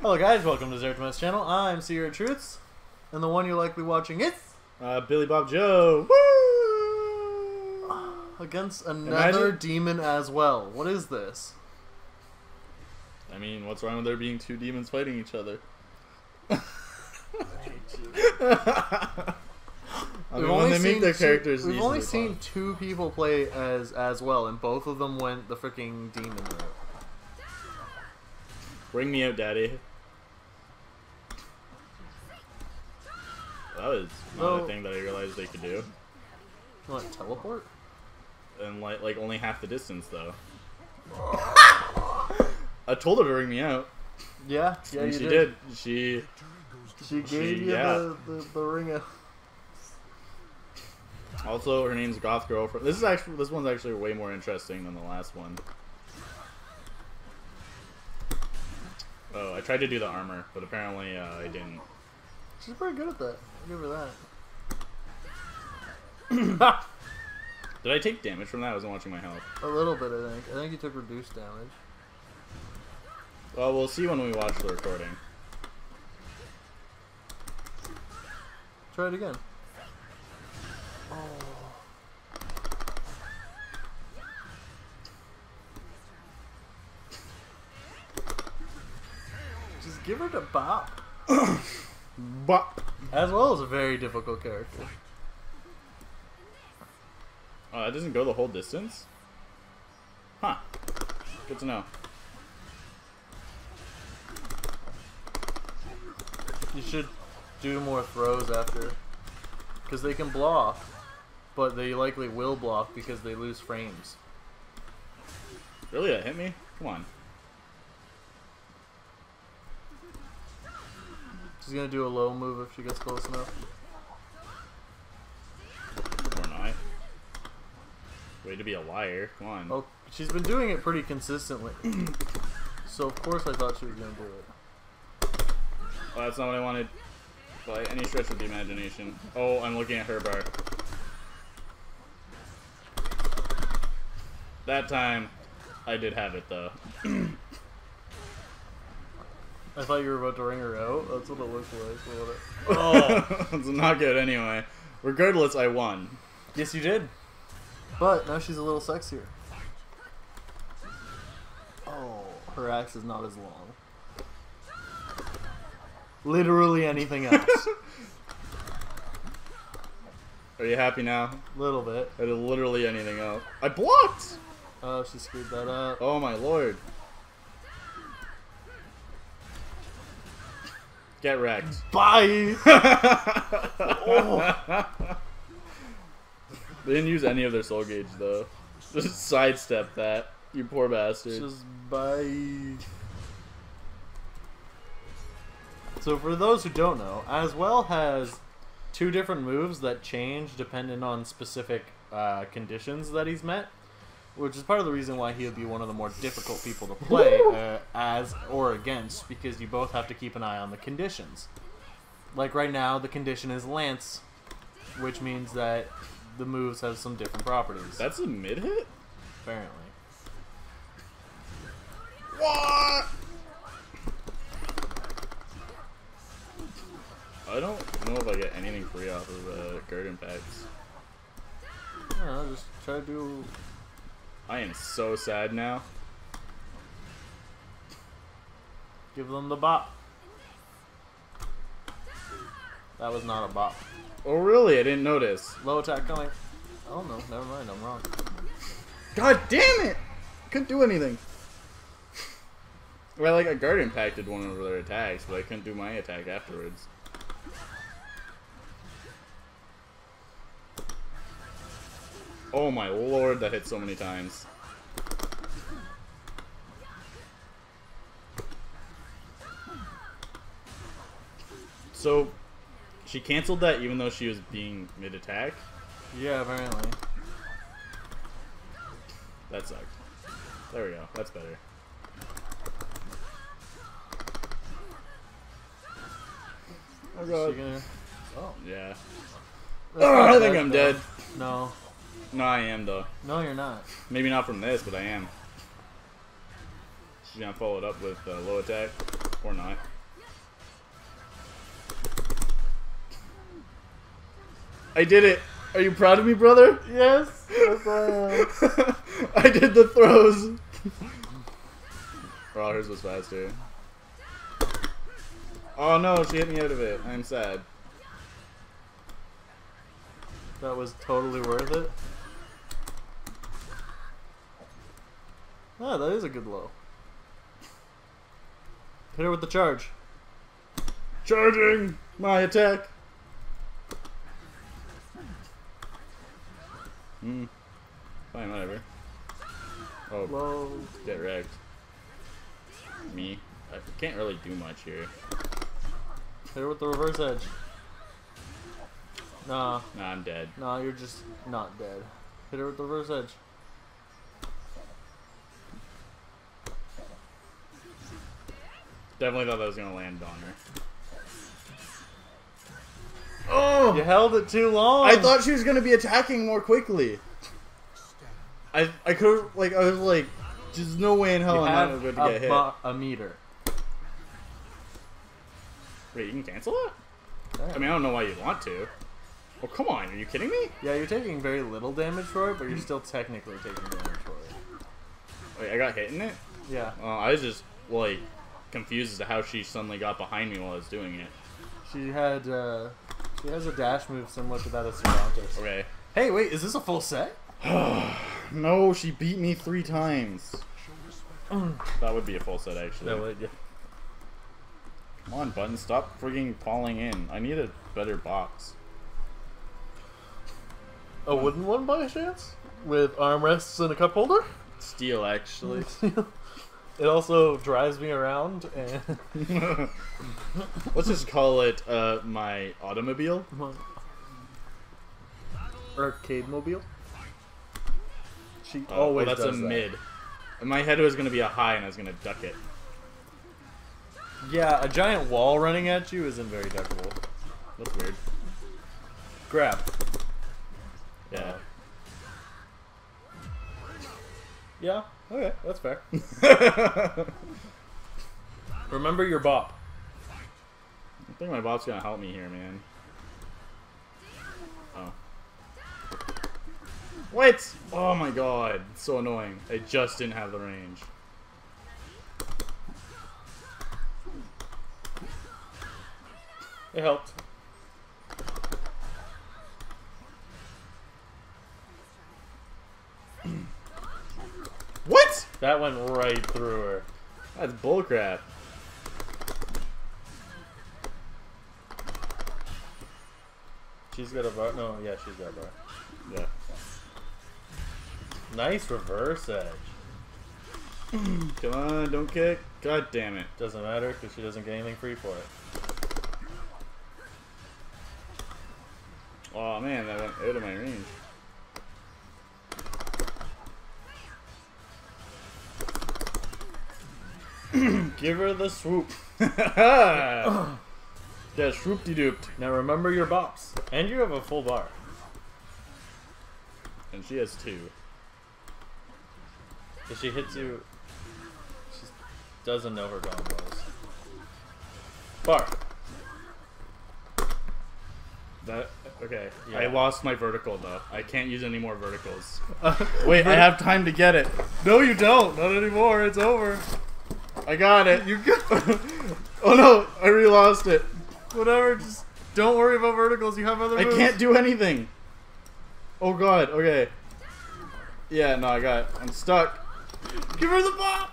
Hello guys, welcome to Zaretameth's channel. I'm Seer of Truths, and the one you're likely watching is... Billy Bob Joe. Woo! Against another demon Azwel. What is this? I mean, what's wrong with there being two demons fighting each other? We've only seen two people play as Azwel, and both of them went the freaking demon route. Bring me out, daddy. That was another thing that I realized they could do. What, teleport? And like only half the distance though. I told her to bring me out. Yeah, yeah, and she did. She gave you the ring out. Also, her name's Goth Girlfriend. This one's actually way more interesting than the last one. Oh, I tried to do the armor, but apparently I didn't. She's pretty good at that. I'll give her that. Did I take damage from that? I wasn't watching my health. A little bit, I think. I think you took reduced damage. Well, we'll see when we watch the recording. Try it again. Oh. Just give her to Bop. Bop. Azwel is a very difficult character. Oh, that doesn't go the whole distance? Huh. Good to know. You should do more throws after. Because they can block, but they likely will block because they lose frames. Really? That hit me? Come on. She's gonna do a low move if she gets close enough. Or not. Way to be a liar. Come on. Oh, she's been doing it pretty consistently. So of course I thought she was gonna do it. Oh, that's not what I wanted by any stretch of the imagination. Oh, I'm looking at her bar. That time, I did have it though. I thought you were about to ring her out. That's what it looked like. Oh, it's not good anyway. Regardless, I won. Yes, you did. But now she's a little sexier. Oh, her axe is not as long. Literally anything else. Are you happy now? A little bit. It is literally anything else. I blocked! Oh, she screwed that up. Oh my lord. Get wrecked. Bye! Oh. They didn't use any of their soul gauge, though. Just sidestep that, you poor bastard. Just bye. So for those who don't know, Azwel has two different moves that change depending on specific conditions that he's met, which is part of the reason why he'll be one of the more difficult people to play as or against, because you both have to keep an eye on the conditions. Like right now, the condition is Lance, which means that the moves have some different properties. That's a mid-hit? Apparently. What? I don't know if I get anything free off of garden packs. I don't know, just try to do... I am so sad now. Give them the bop. That was not a bop. Oh really? I didn't notice. Low attack coming. Oh no, never mind, I'm wrong. God damn it! Couldn't do anything. Well, like a guard impacted one of their attacks, but I couldn't do my attack afterwards. Oh my lord, that hit so many times. So, she canceled that even though she was being mid-attack? Yeah, apparently. That sucked. There we go, that's better. Oh god. Oh. Yeah. Oh, I think I'm dead. No. No, I am, though. No, you're not. Maybe not from this, but I am. She's gonna follow it up with low attack. Or not. I did it. Are you proud of me, brother? Yes. Yes, I am. I did the throws. Well, hers was faster. Oh no, she hit me out of it. I'm sad. That was totally worth it. Ah, that is a good low. Hit her with the charge. Charging my attack. Hmm. Fine, whatever. Oh, low. Get wrecked. Me. I can't really do much here. Hit her with the reverse edge. Nah. Nah, I'm dead. Nah, you're just not dead. Hit her with the reverse edge. Definitely thought that was gonna land on her. Oh! You held it too long! I thought she was gonna be attacking more quickly. I could've, like, I was like, there's no way in hell I'm not going to get hit. A meter. Wait, you can cancel it? Damn. I mean, I don't know why you'd want to. Oh, come on, are you kidding me? Yeah, you're taking very little damage for it, but you're still technically taking damage for it. Wait, I got hit in it? Yeah. Oh, I was just, like, confused as to how she suddenly got behind me while I was doing it. She had, she has a dash move similar to that of Soranta. Okay. Hey, wait, is this a full set? No, she beat me 3 times. That would be a full set, actually. That would, yeah. Come on, button, stop frigging falling in. I need a better box. A wooden one, by chance? With armrests and a cup holder? Steel, actually. It also drives me around, and... Let's just call it, my automobile. Arcade-mobile. She always does that. That's a mid. My head was going to be a high, and I was going to duck it. Yeah, a giant wall running at you isn't very duckable. That's weird. Grab. Yeah. Yeah, okay, that's fair. Remember your bop. I think my bop's going to help me here, man. Oh. What? Oh my god, it's so annoying. I just didn't have the range. It helped. What? That went right through her. That's bullcrap. She's got a bar. No, yeah, she's got a bar. Yeah. Nice reverse edge. Come on, don't kick. God damn it. Doesn't matter because she doesn't get anything free for it. Oh man, that went out of my range. Give her the swoop. Yeah, swoop-de-dooped. Now remember your bops. And you have a full bar. And she has 2. If she hits you, she doesn't know her combos. Bar. That, okay. Yeah. I lost my vertical though. I can't use any more verticals. Wait, I have time to get it. No, you don't. Not anymore. It's over. I got it. You got. Oh no, I re-lost it. Whatever. Just don't worry about verticals. You have other moves. I can't do anything. Oh god. Okay. Yeah. No, I got it. I'm stuck. Give her the ball!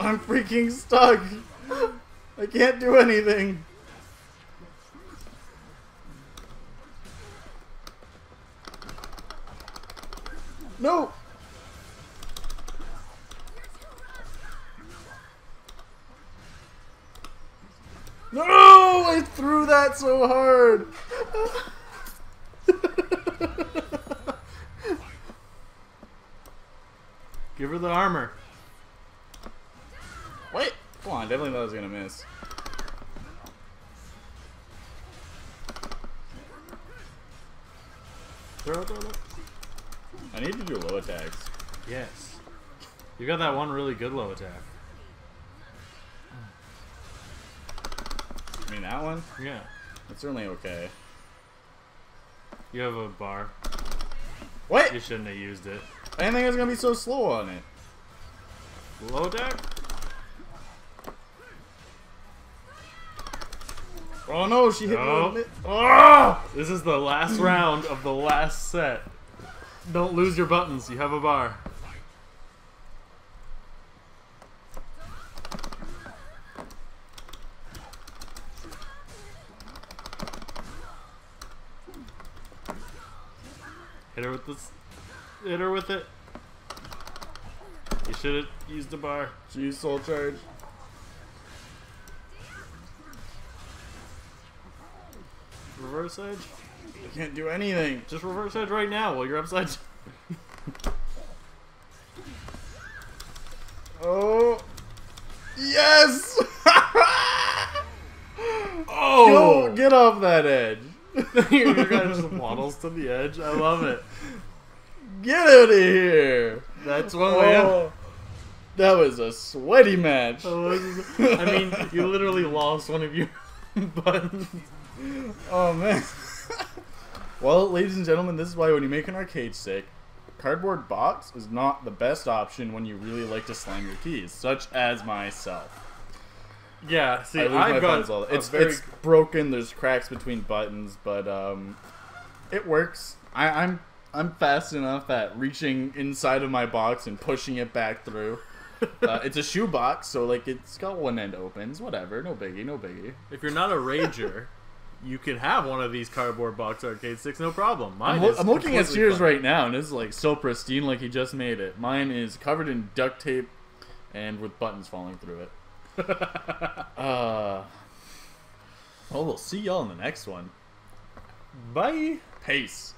I'm freaking stuck! I can't do anything! No! No! I threw that so hard! Give her the armor. Wait! Come on, definitely thought I was gonna miss. Throw. I need to do low attacks. Yes. You got that one really good low attack. I mean that one? Yeah. That's certainly okay. You have a bar. What? You shouldn't have used it. I didn't think I was gonna be so slow on it. Low deck? Oh no, she hit me. Oh! This is the last round of the last set. Don't lose your buttons, you have a bar. Hit her with this. Hit her with it. You should have used the bar. She used soul charge. Reverse edge? You can't do anything. Just reverse edge right now while you're upside. Oh. Yes! Oh! Yo, get off that edge. Your guy just waddles to the edge. I love it. Get out of here. That's one way up. That was a sweaty match. I mean, you literally lost one of your buttons. Oh, man. Well, ladies and gentlemen, this is why when you make an arcade stick, cardboard box is not the best option when you really like to slam your keys, such as myself. Yeah, see, I've got... It's broken, there's cracks between buttons, but it works. I'm fast enough at reaching inside of my box and pushing it back through. It's a shoe box, so like it's got one end open. It's whatever, no biggie, no biggie. If you're not a rager, you can have one of these cardboard box arcade sticks, no problem. Mine I'm looking at Sears right now, and it's like so pristine like he just made it. Mine is covered in duct tape and with buttons falling through it. Well, we'll see y'all in the next one. Bye. Peace.